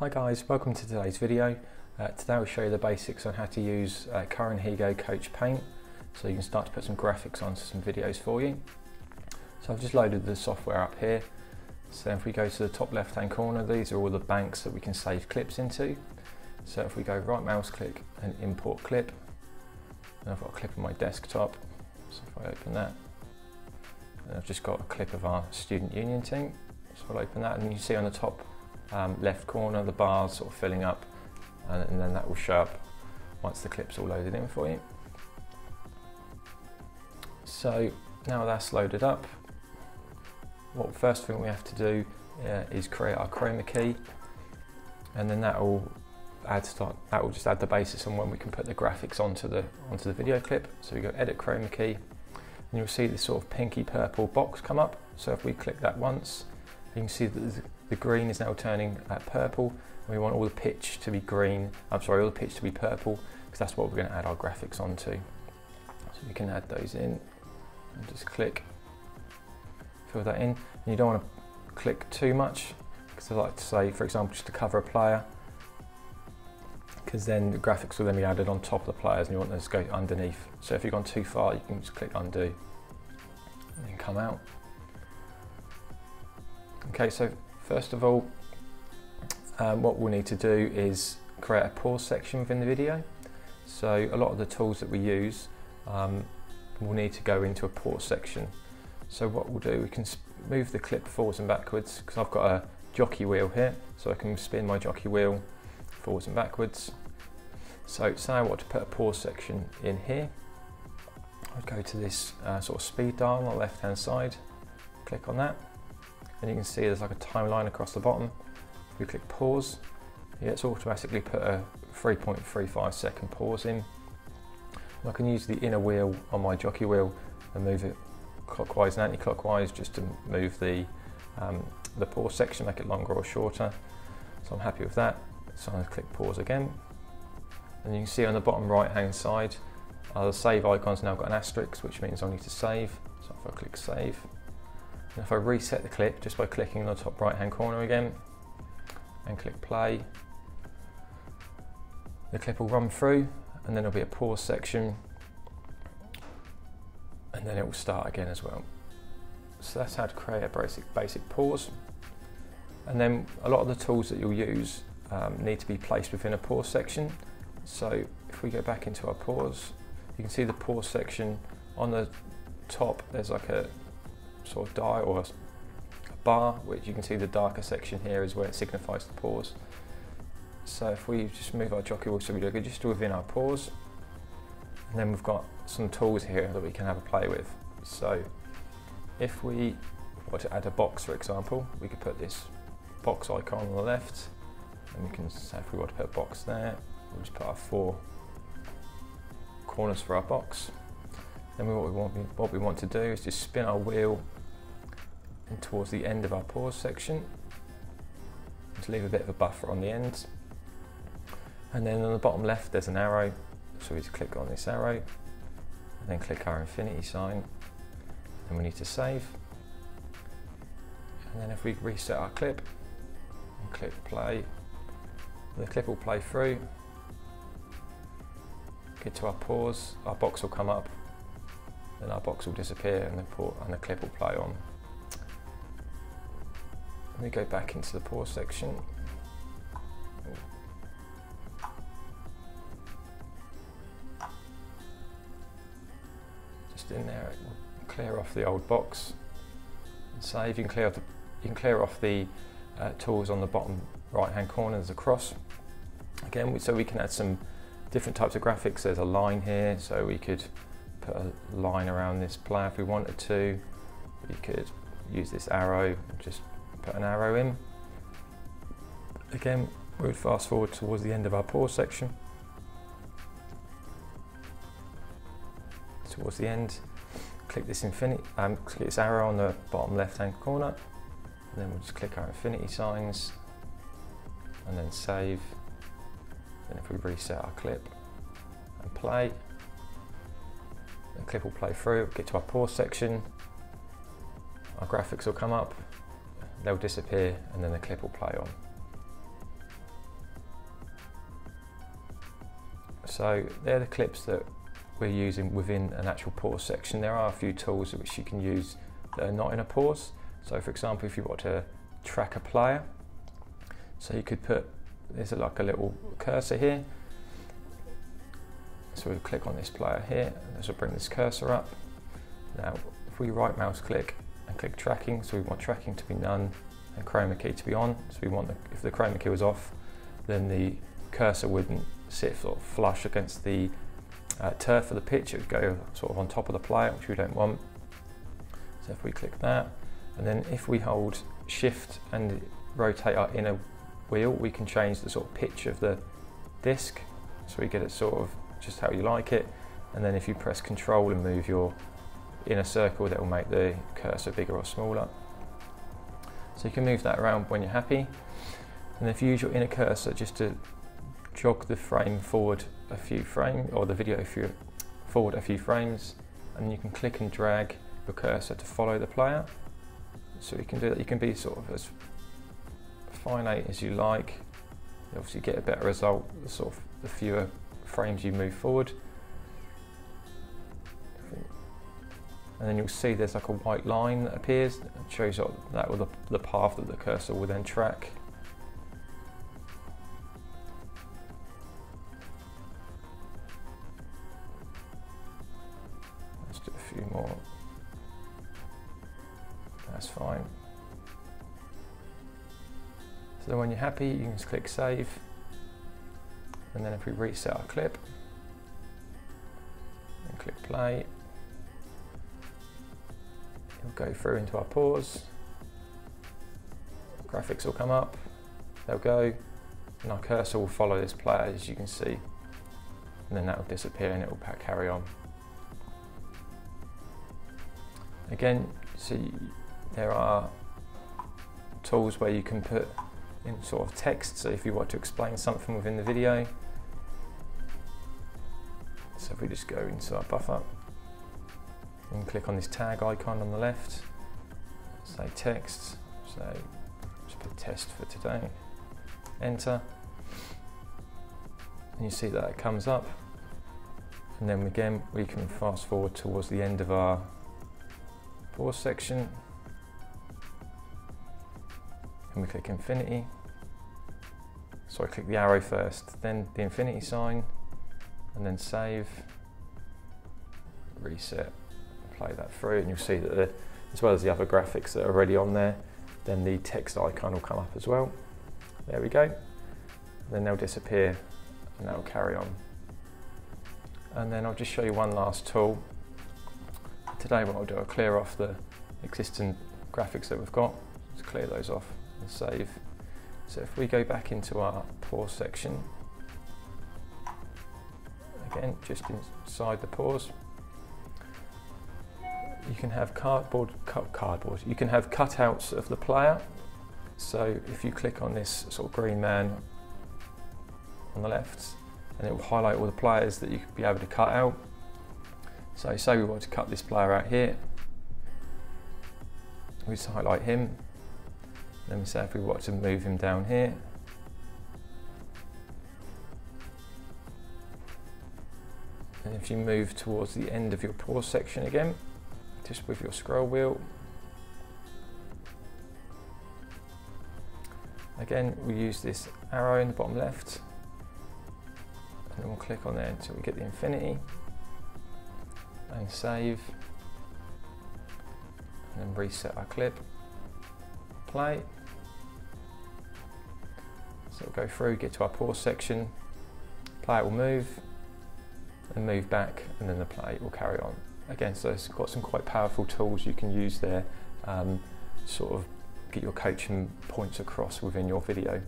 Hi guys, welcome to today's video. Today I'll show you the basics on how to use ChyronHego Coach Paint so you can start to put some graphics onto some videos for you. So I've just loaded the software up here. So if we go to the top left hand corner, these are all the banks that we can save clips into. So if we go right mouse click and import clip, and I've got a clip on my desktop. So if I open that, and I've just got a clip of our student union team. So I'll open that and you see on the top left corner the bars sort of filling up and then that will show up once the clip's all loaded in for you. So now that's loaded up, well, first thing we have to do is create our chroma key, and then that will just add the basis on when we can put the graphics onto the video clip. So we go edit chroma key and you'll see this sort of pinky purple box come up. So if we click that once, you can see that the green is now turning purple, and we want all the pitch to be green. I'm sorry, all the pitch to be purple, because that's what we're going to add our graphics onto. So we can add those in and just click, fill that in. And you don't want to click too much, because I like to say, for example, just to cover a player, because then the graphics will then be added on top of the players, and you want those to go underneath. So if you've gone too far, you can just click undo and then come out. Okay, so first of all, what we'll need to do is create a pause section within the video. So a lot of the tools that we use will need to go into a pause section. So what we'll do, we can move the clip forwards and backwards, because I've got a jockey wheel here, so I can spin my jockey wheel forwards and backwards. So say I want to put a pause section in here. I'd go to this sort of speed dial on the left hand side, click on that. And you can see there's like a timeline across the bottom. If we click pause, it's automatically put a 3.35 second pause in. And I can use the inner wheel on my jockey wheel and move it clockwise and anti-clockwise just to move the pause section, make it longer or shorter. So I'm happy with that. So I'm going to click pause again. And you can see on the bottom right hand side, the save icon's now got an asterisk, which means I need to save. So if I click save, and if I reset the clip just by clicking in the top right hand corner again and click play, the clip will run through and then there'll be a pause section and then it will start again as well. So that's how to create a basic pause. And then a lot of the tools that you'll use need to be placed within a pause section. So if we go back into our pause, you can see the pause section on the top, there's like a sort of dial or a bar, which you can see the darker section here is where it signifies the pause. So if we just move our jockey wheel so we look just within our pause, and then we've got some tools here that we can have a play with. So if we were to add a box, for example, we could put this box icon on the left, and we can say if we were to put a box there, we'll just put our four corners for our box. Then what we want to do is just spin our wheel and towards the end of our pause section. Just leave a bit of a buffer on the end. And then on the bottom left there's an arrow. So we just click on this arrow and then click our infinity sign. Then we need to save. And then if we reset our clip and click play, the clip will play through. Get to our pause, our box will come up. Then our box will disappear and the clip will play on. Let me go back into the pause section. Just in there, it will clear off the old box. And save. You can clear off the tools on the bottom right-hand corner. There's a cross. Again, so we can add some different types of graphics. There's a line here, so we could put a line around this player if we wanted to. We could use this arrow and just put an arrow in. Again, we would fast forward towards the end of our pause section. Towards the end, click this arrow on the bottom left-hand corner, and then we'll just click our infinity signs, and then save. And if we reset our clip and play, the clip will play through, we'll get to our pause section, our graphics will come up, they'll disappear, and then the clip will play on. So they're the clips that we're using within an actual pause section. There are a few tools which you can use that are not in a pause. So for example, if you want to track a player, so you could put, there's like a little cursor here. So we'll click on this player here, and this will bring this cursor up. Now, if we right mouse click and click tracking, so we want tracking to be none and chroma key to be on. So we want, if the chroma key was off, then the cursor wouldn't sit sort of flush against the turf of the pitch, it would go sort of on top of the player, which we don't want. So if we click that, and then if we hold shift and rotate our inner wheel, we can change the sort of pitch of the disc, so we get it sort of just how you like it. And then if you press control and move your inner circle, that will make the cursor bigger or smaller. So you can move that around when you're happy. And if you use your inner cursor just to jog the frame forward a few frames, or the video forward a few frames, and you can click and drag your cursor to follow the player. So you can do that, you can be sort of as finite as you like. You obviously get a better result sort of the fewer frames you move forward. And then you'll see there's like a white line that appears and shows that with the path that the cursor will then track. Let's do a few more. That's fine. So when you're happy, you can just click save. And then if we reset our clip and click play, it'll go through into our pause. Graphics will come up, they'll go, and our cursor will follow this player, as you can see. And then that will disappear and it will carry on. Again, see, there are tools where you can put in sort of text, so if you want to explain something within the video. So if we just go into our buffer and click on this tag icon on the left, say text, so just put test for today, enter, and you see that it comes up. And then again, we can fast forward towards the end of our pause section. And we click infinity, so I click the arrow first, then the infinity sign, and then save, reset, play that through, and you'll see that as well as the other graphics that are already on there, then the text icon will come up as well. There we go. And then they'll disappear and that'll carry on. And then I'll just show you one last tool. Today what I'll do, I'll clear off the existing graphics that we've got, just clear those off and save. So if we go back into our pause section, again, just inside the pause, you can have you can have cutouts of the player. So if you click on this sort of green man on the left, and it will highlight all the players that you could be able to cut out. So say we want to cut this player out here, we just highlight him. Let me say if we want to move him down here, and if you move towards the end of your pause section again, just with your scroll wheel, again we use this arrow in the bottom left, and then we'll click on there until we get the infinity, and save, and then reset our clip, play. So we'll go through, get to our pause section, player will move, and move back, and then the play will carry on. Again, so it's got some quite powerful tools you can use there, sort of get your coaching points across within your video.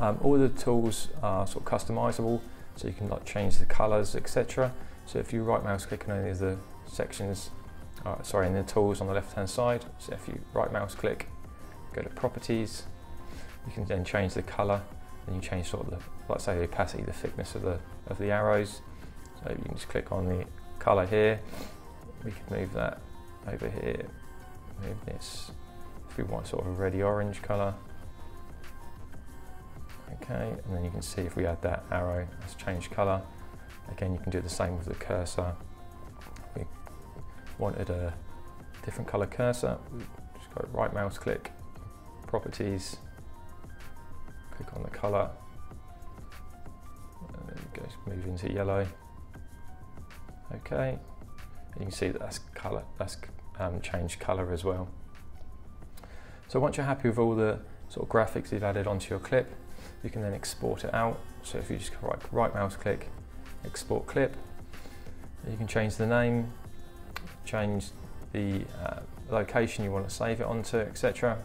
All the tools are sort of customizable, so you can like change the colors, etc. So if you right mouse click on any of the sections, in the tools on the left hand side, so if you right mouse click, go to properties, you can then change the color, and you change sort of the, let's say the opacity, the thickness of the arrows. So you can just click on the color here, we could move that over here, move this if we want sort of a reddy orange color, Okay, and then you can see if we add that arrow, it's changed colour. Again, you can do the same with the cursor. We wanted a different colour cursor. Just go right mouse click, properties, click on the colour, and then it goes, move into yellow. Okay, and you can see that that's colour, that's changed colour as well. So once you're happy with all the sort of graphics you've added onto your clip, you can then export it out. So if you just right mouse click, export clip, you can change the name, change the location you want to save it onto, etc.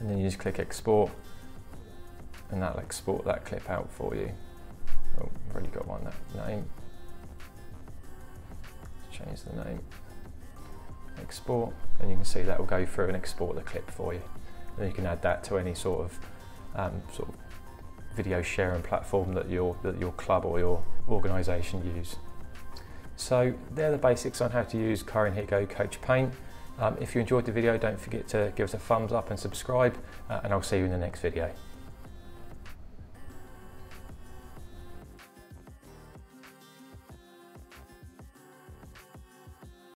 And then you just click export, and that'll export that clip out for you. Oh, I've already got one, that name. Change the name, export, and you can see that will go through and export the clip for you. And you can add that to any sort of video sharing platform that your club or your organisation use. So they're the basics on how to use ChyronHego Coach Paint. If you enjoyed the video, don't forget to give us a thumbs up and subscribe, and I'll see you in the next video.